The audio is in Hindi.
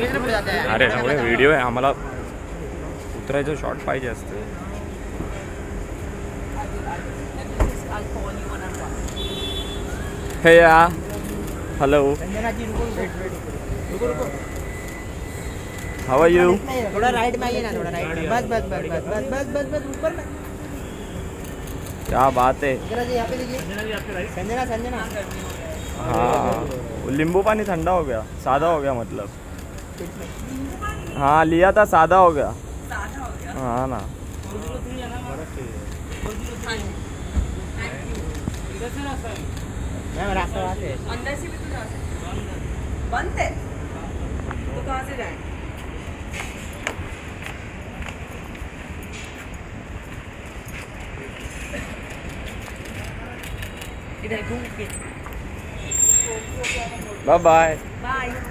अरे सगळे व्हिडिओ आहे आम्हाला उतरायचं शॉट पाहिजे असते हे या हेलो संजना जी रुको हाउ आर यू थोड़ा राइट में आइए ना थोड़ा राइट बस बस बस बस बस बस बस ऊपर में क्या बात है जरा जी यहां पे लीजिए संजना जी आपके राइट संजना संजना हां नींबू पानी ठंडा हो गया सादा हो गया मतलब हाँ लिया था सादा हो गया हाँ ना अंदर से भी तो जा सकते बंद है तो कहाँ से जाएं इधर घूम के बाय बाय